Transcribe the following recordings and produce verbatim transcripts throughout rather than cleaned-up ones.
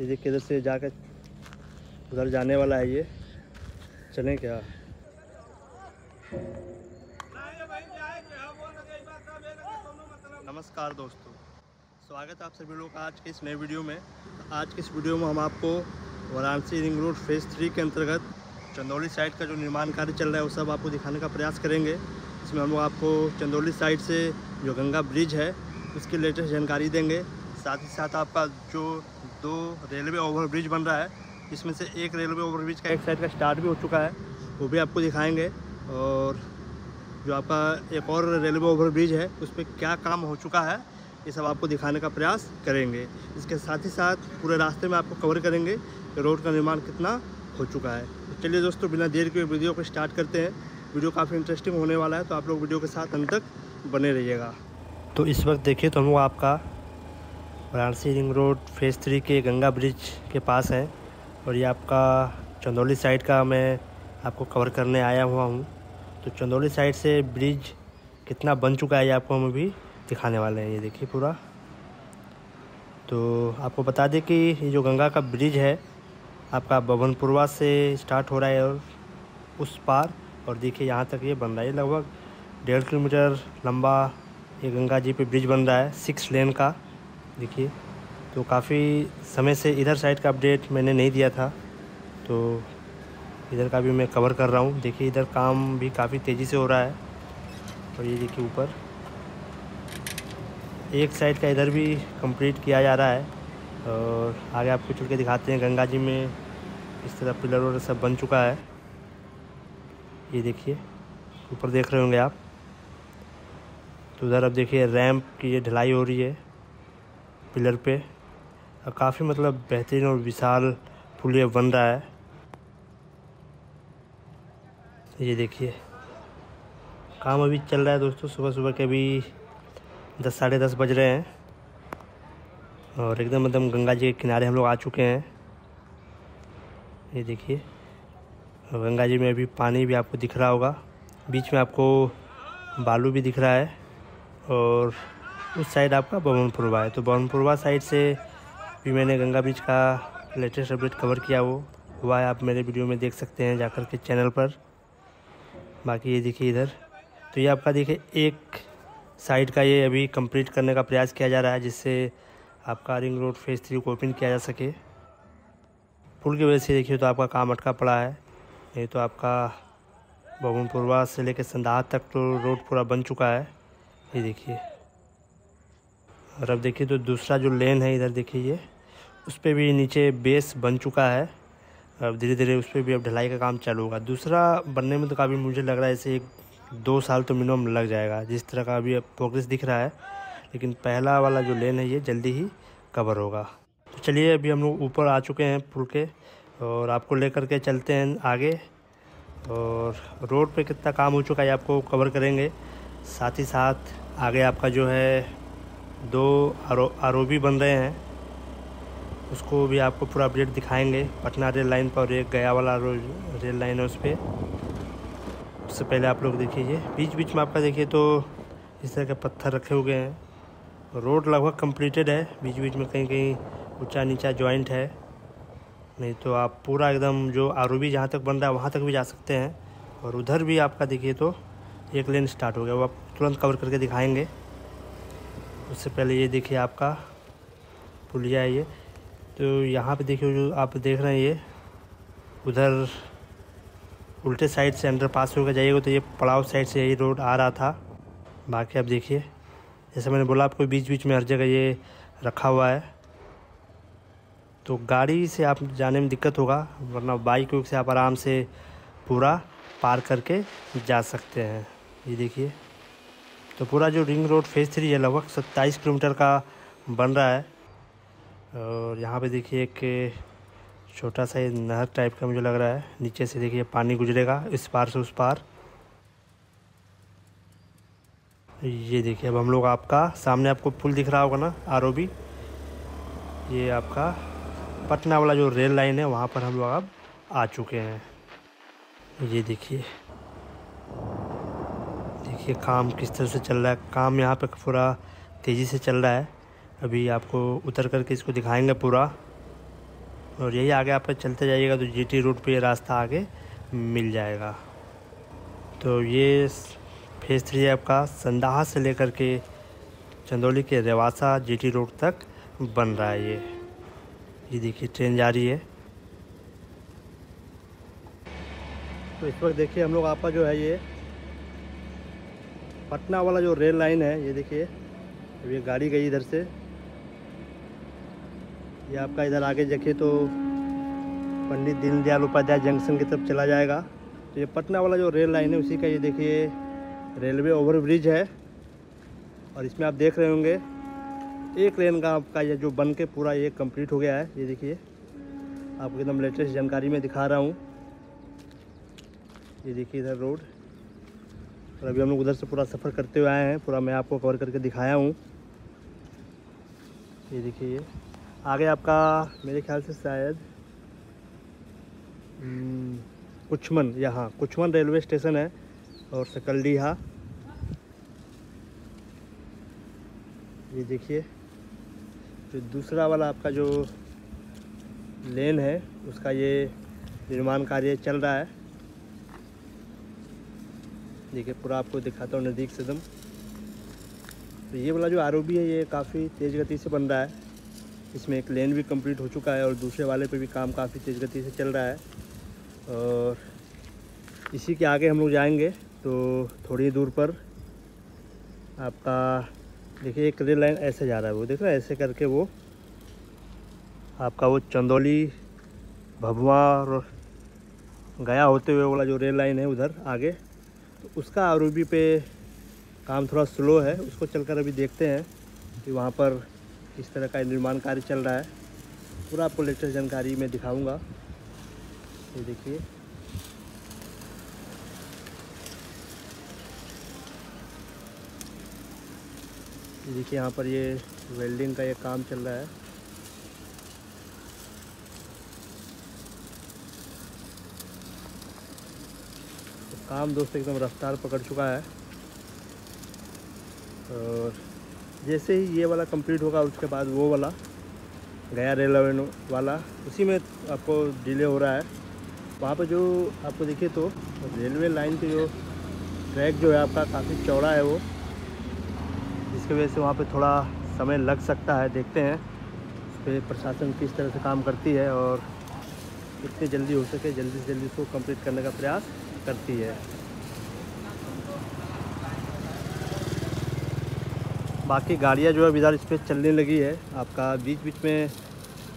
ये देख किधर से जाकर उधर जाने वाला है, ये चलें क्या? नमस्कार दोस्तों, स्वागत है आप सभी लोग आज के इस नए वीडियो में। आज के इस वीडियो में हम आपको Varanasi ring road phase three के अंतर्गत चंदौली साइड का जो निर्माण कार्य चल रहा है वो सब आपको दिखाने का प्रयास करेंगे। इसमें हम लोग आपको चंदौली साइड से जो गंगा ब्रिज है उसकी लेटेस्ट जानकारी देंगे। साथ ही साथ आपका जो दो रेलवे ओवरब्रिज बन रहा है, इसमें से एक रेलवे ओवरब्रिज का एक साइड का स्टार्ट भी हो चुका है, वो भी आपको दिखाएंगे। और जो आपका एक और रेलवे ओवरब्रिज है उस पर क्या काम हो चुका है ये सब आपको दिखाने का प्रयास करेंगे। इसके साथ ही साथ पूरे रास्ते में आपको कवर करेंगे कि रोड का निर्माण कितना हो चुका है। तो चलिए दोस्तों, बिना देर के वीडियो को स्टार्ट करते हैं। वीडियो काफ़ी इंटरेस्टिंग होने वाला है, तो आप लोग वीडियो के साथ अंत तक बने रहिएगा। तो इस वक्त देखिए तो हम लोग आपका Varanasi ring road phase three के गंगा ब्रिज के पास हैं और ये आपका चंदौली साइड का मैं आपको कवर करने आया हुआ हूँ। तो चंदौली साइड से ब्रिज कितना बन चुका है ये आपको हम अभी दिखाने वाले हैं। ये देखिए पूरा। तो आपको बता दें कि ये जो गंगा का ब्रिज है आपका बबनपुरवा से स्टार्ट हो रहा है और उस पार, और देखिए यहाँ तक ये बन रहा है। लगभग डेढ़ किलोमीटर लंबा ये गंगा जी पे ब्रिज बन रहा है, सिक्स लेन का। देखिए, तो काफ़ी समय से इधर साइड का अपडेट मैंने नहीं दिया था, तो इधर का भी मैं कवर कर रहा हूँ। देखिए इधर काम भी काफ़ी तेज़ी से हो रहा है। और ये देखिए ऊपर एक साइड का इधर भी कंप्लीट किया जा रहा है। और आगे आपको चल के दिखाते हैं गंगा जी में इस तरह पिलर वगैरह सब बन चुका है। ये देखिए ऊपर देख रहे होंगे आप। तो उधर अब देखिए रैंप की ये ढलाई हो रही है पिलर पे, और काफ़ी मतलब बेहतरीन और विशाल पुल ये बन रहा है। ये देखिए काम अभी चल रहा है दोस्तों। सुबह सुबह के अभी दस साढ़े दस बज रहे हैं और एकदम एकदम गंगा जी के किनारे हम लोग आ चुके हैं। ये देखिए, और गंगा जी में अभी पानी भी आपको दिख रहा होगा, बीच में आपको बालू भी दिख रहा है। और उस साइड आपका बबनपुरवा है, तो बबनपुरवा साइड से भी मैंने गंगा ब्रिज का लेटेस्ट अपडेट कवर किया वो हुआ है। आप मेरे वीडियो में देख सकते हैं जाकर के चैनल पर। बाकी ये देखिए इधर, तो ये आपका देखिए एक साइड का ये अभी कंप्लीट करने का प्रयास किया जा रहा है, जिससे आपका रिंग रोड फेज़ थ्री को ओपन किया जा सके। पुल की वजह से देखिए तो आपका काम अटका पड़ा है, नहीं तो आपका बबनपुरवा से लेकर चंदौली तक तो रोड पूरा बन चुका है। ये देखिए, और अब देखिए तो दूसरा जो लेन है इधर देखिए, ये उस पर भी नीचे बेस बन चुका है। अब धीरे धीरे उस पर भी अब ढलाई का काम चालू होगा। दूसरा बनने में तो काफ़ी मुझे लग रहा है ऐसे एक दो साल तो मिनिमम लग जाएगा, जिस तरह का अभी प्रोग्रेस दिख रहा है। लेकिन पहला वाला जो लेन है ये जल्दी ही कवर होगा। तो चलिए अभी हम लोग ऊपर आ चुके हैं पुल के, और आपको लेकर के चलते हैं आगे। और रोड पे कितना काम हो चुका है आपको कवर करेंगे। साथ ही साथ आगे आपका जो है दो आरओबी बन रहे हैं, उसको भी आपको पूरा अपडेट दिखाएँगे। पटना रेल लाइन पर एक गया वाला रेल लाइन है, उस पर सबसे पहले आप लोग देखिए बीच बीच में आपका देखिए तो इस तरह के पत्थर रखे हुए हैं। रोड लगभग कंप्लीटेड है, बीच बीच में कहीं कहीं ऊंचा नीचा जॉइंट है, नहीं तो आप पूरा एकदम जो आरओबी जहां तक बन रहा है वहां तक भी जा सकते हैं। और उधर भी आपका देखिए तो एक लेन स्टार्ट हो गया, वो आप तुरंत कवर करके दिखाएंगे। उससे पहले ये देखिए आपका पुलिया है ये, तो यहाँ पर देखिए जो आप देख रहे हैं ये उधर उल्टे साइड से अंडर पास होकर जाइएगा तो ये पड़ाव साइड से यही रोड आ रहा था। बाकी आप देखिए जैसे मैंने बोला आपको बीच बीच में हर जगह ये रखा हुआ है, तो गाड़ी से आप जाने में दिक्कत होगा, वरना बाइक से आप आराम से पूरा पार करके जा सकते हैं। ये देखिए, तो पूरा जो रिंग रोड फेज़ थ्री है लगभग सत्ताईस किलोमीटर का बन रहा है। और यहाँ पर देखिए एक छोटा सा ये नहर टाइप का मुझे लग रहा है, नीचे से देखिए पानी गुजरेगा इस पार से उस पार। ये देखिए अब हम लोग आपका सामने आपको पुल दिख रहा होगा ना आरओबी, ये आपका पटना वाला जो रेल लाइन है वहाँ पर हम लोग अब आ चुके हैं। ये देखिए देखिए काम किस तरह से चल रहा है। काम यहाँ पे पूरा तेज़ी से चल रहा है, अभी आपको उतर करके इसको दिखाएंगे पूरा। और यही आगे आपका चलते जाइएगा तो जीटी रोड पे ये रास्ता आगे मिल जाएगा। तो ये फेज़ थ्री आपका संदाहा से लेकर के चंदौली के रेवासा जीटी रोड तक बन रहा है। ये ये देखिए ट्रेन जा रही है। तो इस वक्त देखिए हम लोग आपका जो है ये पटना वाला जो रेल लाइन है, ये देखिए अभी ये गाड़ी गई इधर से, ये आपका इधर आगे देखिए तो पंडित दीनदयाल उपाध्याय जंक्शन की तरफ चला जाएगा। तो ये पटना वाला जो रेल लाइन है उसी का ये देखिए रेलवे ओवरब्रिज है। और इसमें आप देख रहे होंगे एक लेन का आपका ये जो बन के पूरा ये कंप्लीट हो गया है। ये देखिए आपको एकदम लेटेस्ट जानकारी में दिखा रहा हूँ। ये देखिए इधर रोड, और अभी हम लोग उधर से पूरा सफ़र करते हुए आए हैं, पूरा मैं आपको कवर करके दिखाया हूँ। ये देखिए ये आगे आपका मेरे ख्याल से शायद कुचमन, यहाँ कुचमन रेलवे स्टेशन है और सकलडीहा। ये देखिए जो दूसरा वाला आपका जो लेन है उसका ये निर्माण कार्य चल रहा है। देखिए पूरा आपको दिखाता हूँ नज़दीक से एकदम। तो ये वाला जो आरओबी है ये काफ़ी तेज़ गति से बन रहा है। इसमें एक लेन भी कंप्लीट हो चुका है और दूसरे वाले पे भी काम काफ़ी तेज़ गति से चल रहा है। और इसी के आगे हम लोग जाएंगे तो थोड़ी दूर पर आपका देखिए एक रेल लाइन ऐसे जा रहा है, वो देख रहे हैं ऐसे करके, वो आपका वो चंदौली भभवा और गया होते हुए वाला जो रेल लाइन है उधर आगे, तो उसका आरओबी पे काम थोड़ा स्लो है, उसको चलकर अभी देखते हैं कि वहाँ पर किस तरह का निर्माण कार्य चल रहा है। पूरा आपको लेटेस्ट जानकारी मैं दिखाऊंगा। ये देखिए देखिए यहाँ पर ये वेल्डिंग का ये काम चल रहा है। तो काम दोस्त एकदम रफ्तार पकड़ चुका है, और जैसे ही ये वाला कंप्लीट होगा उसके बाद वो वाला गया रेलवे वाला उसी में आपको डिले हो रहा है। वहाँ पर जो आपको देखिए तो रेलवे लाइन के जो ट्रैक जो है आपका काफ़ी चौड़ा है, वो जिसकी वजह से वहाँ पे थोड़ा समय लग सकता है। देखते हैं उस पर प्रशासन किस तरह से काम करती है और कितनी जल्दी हो सके जल्दी से जल्दी उसको कंप्लीट करने का प्रयास करती है। बाकी गाड़ियाँ जो है इधर इस पर चलने लगी है। आपका बीच बीच में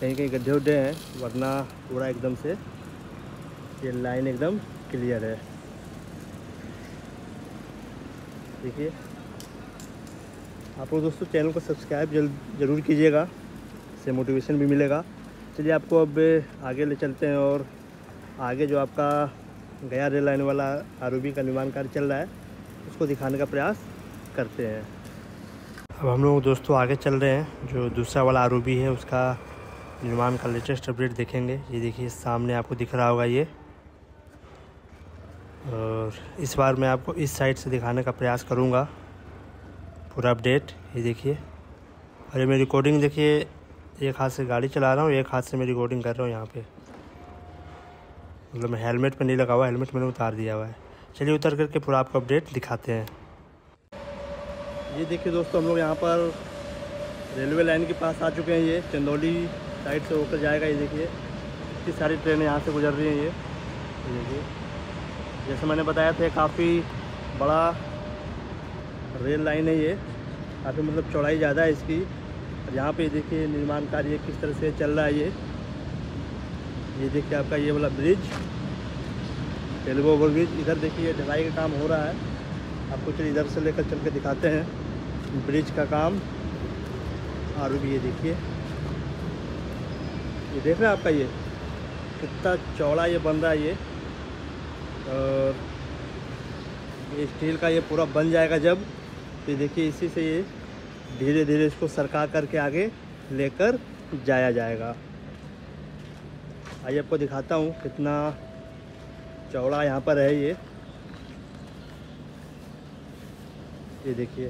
कहीं कहीं गड्ढे उड्ढे हैं, वरना पूरा एकदम से ये लाइन एकदम क्लियर है। देखिए आप लोग दोस्तों चैनल को सब्सक्राइब जल ज़रूर कीजिएगा, इससे मोटिवेशन भी मिलेगा। चलिए आपको अब आगे ले चलते हैं, और आगे जो आपका गया रेल लाइन वाला आरओबी का निर्माण कार्य चल रहा है उसको दिखाने का प्रयास करते हैं। अब हम लोग दोस्तों आगे चल रहे हैं, जो दूसरा वाला आरओबी है उसका निर्माण का लेटेस्ट अपडेट देखेंगे। ये देखिए सामने आपको दिख रहा होगा ये, और इस बार मैं आपको इस साइड से दिखाने का प्रयास करूँगा पूरा अपडेट। ये देखिए, और ये मैं रिकॉर्डिंग देखिए एक हाथ से गाड़ी चला रहा हूँ, एक हाथ से मैं रिकॉर्डिंग कर रहा हूँ। यहाँ पे मतलब मैं हेलमेट पे नहीं लगा हुआ, हेलमेट मैंने उतार दिया हुआ है। चलिए उतर करके पूरा आपको अपडेट दिखाते हैं। ये देखिए दोस्तों हम लोग यहाँ पर रेलवे लाइन के पास आ चुके हैं। ये चंदौली साइड से होकर जाएगा। ये देखिए इतनी सारी ट्रेनें यहाँ से गुजर रही हैं। ये देखिए जैसे मैंने बताया था काफ़ी बड़ा रेल लाइन है, ये काफ़ी मतलब चौड़ाई ज़्यादा है इसकी। और यहाँ पे देखिए निर्माण कार्य किस तरह से चल रहा है। ये ये देखिए आपका ये वाला ब्रिज, रेलवे ओवरब्रिज, इधर देखिए ढलाई का काम हो रहा है। आपको चलिए इधर से लेकर चल के दिखाते हैं ब्रिज का काम। और भी ये देखिए ये देख रहे हैं आपका ये कितना चौड़ा ये बन रहा है। ये और ये स्टील का ये पूरा बन जाएगा जब, तो देखिए इसी से ये धीरे धीरे इसको सरका करके आगे लेकर जाया जाएगा। आइए आपको दिखाता हूँ कितना चौड़ा यहाँ पर है ये। ये देखिए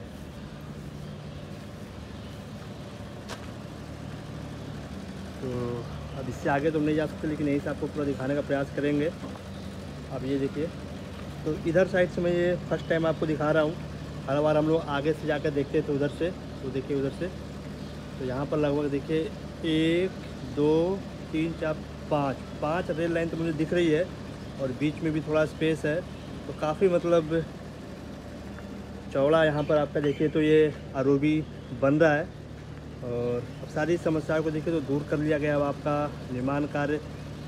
तो अब इससे आगे तो हम नहीं जा सकते, लेकिन यहीं से आपको पूरा दिखाने का प्रयास करेंगे। अब ये देखिए, तो इधर साइड से मैं ये फर्स्ट टाइम आपको दिखा रहा हूँ। हर बार हम लोग आगे से जाकर देखते हैं, तो उधर से, तो देखिए उधर से, तो यहाँ पर लगभग देखिए एक दो तीन चार पाँच पाँच रेल लाइन तो मुझे दिख रही है, और बीच में भी थोड़ा स्पेस है, तो काफ़ी मतलब चौड़ा यहाँ पर आपका देखिए। तो ये आरओबी बन रहा है, और अब सारी समस्याओं को देखिए तो दूर कर लिया गया। अब आपका निर्माण कार्य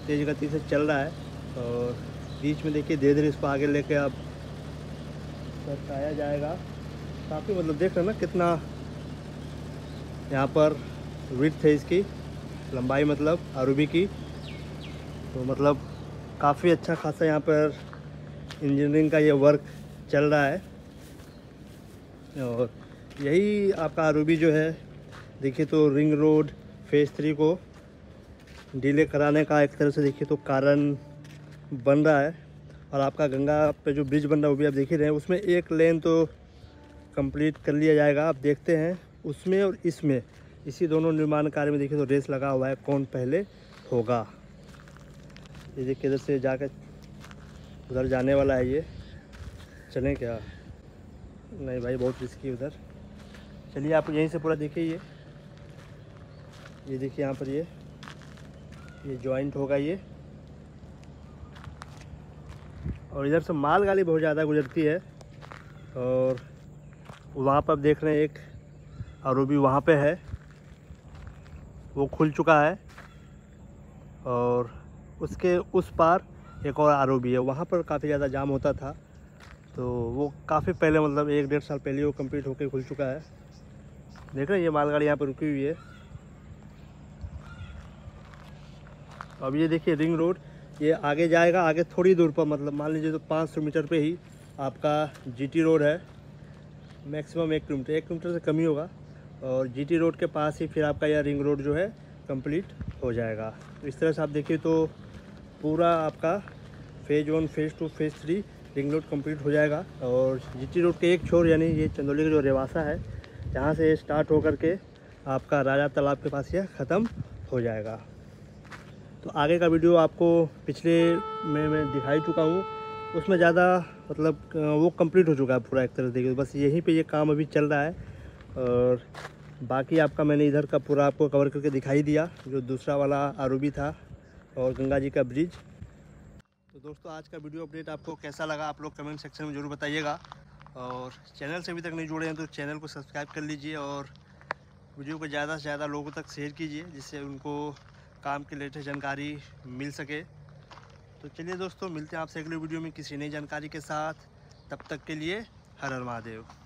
तेज़ गति से चल रहा है, और बीच में देखिए धीरे धीरे इसको आगे लेके अब सरकाया जाएगा। काफ़ी मतलब देख रहे हैं ना कितना यहाँ पर विड्थ है, इसकी लंबाई मतलब आरओबी की, तो मतलब काफ़ी अच्छा खासा यहाँ पर इंजीनियरिंग का ये वर्क चल रहा है। और यही आपका आरओबी जो है देखिए तो रिंग रोड फेज़ थ्री को डिले कराने का एक तरह से देखिए तो कारण बन रहा है। और आपका गंगा पे जो ब्रिज बन रहा है वो भी आप देख ही रहे हैं, उसमें एक लेन तो कंप्लीट कर लिया जाएगा। आप देखते हैं उसमें और इसमें, इसी दोनों निर्माण कार्य में देखिए तो रेस लगा हुआ है कौन पहले होगा। ये देखिए इधर से जाकर उधर जाने वाला है, ये चलें क्या? नहीं भाई बहुत रिस्की उधर। चलिए आप यहीं से पूरा देखिए, ये ये देखिए यहाँ पर ये ये जॉइंट होगा ये। और इधर से माल गाड़ी बहुत ज़्यादा गुजरती है, और वहाँ पर आप देख रहे हैं एक आरओबी वहाँ पे है, वो खुल चुका है, और उसके उस पार एक और आरओबी है, वहाँ पर काफ़ी ज़्यादा जाम होता था, तो वो काफ़ी पहले मतलब एक डेढ़ साल पहले वो कंप्लीट होकर खुल चुका है। देख रहे हैं ये मालगाड़ी यहाँ पर रुकी हुई है। अब ये देखिए रिंग रोड ये आगे जाएगा, आगे थोड़ी दूर पर मतलब मान लीजिए तो पाँच सौ मीटर पे ही आपका जीटी रोड है, मैक्सिमम एक किलोमीटर एक किलोमीटर से कम ही होगा, और जीटी रोड के पास ही फिर आपका यह रिंग रोड जो है कंप्लीट हो जाएगा। इस तरह से आप देखिए तो पूरा आपका phase one phase two phase three ring road complete हो जाएगा। और जीटी रोड के एक छोर यानी ये चंदौली का जो रेवासा है, यहाँ से स्टार्ट होकर के आपका राजा तालाब के पास यह ख़त्म हो जाएगा। तो आगे का वीडियो आपको पिछले में मैं दिखाई चुका हूँ, उसमें ज़्यादा मतलब वो कंप्लीट हो चुका है पूरा एक तरह से देखिए, बस यहीं पे ये काम अभी चल रहा है। और बाकी आपका मैंने इधर का पूरा आपको कवर करके दिखाई दिया, जो दूसरा वाला आरओबी था और गंगा जी का ब्रिज। तो दोस्तों आज का वीडियो अपडेट आपको कैसा लगा आप लोग कमेंट सेक्शन में ज़रूर बताइएगा, और चैनल से अभी तक नहीं जुड़े हैं तो चैनल को सब्सक्राइब कर लीजिए, और वीडियो को ज़्यादा से ज़्यादा लोगों तक शेयर कीजिए जिससे उनको काम की लेटेस्ट जानकारी मिल सके। तो चलिए दोस्तों मिलते हैं आपसे अगले वीडियो में किसी नई जानकारी के साथ, तब तक के लिए हर हर महादेव।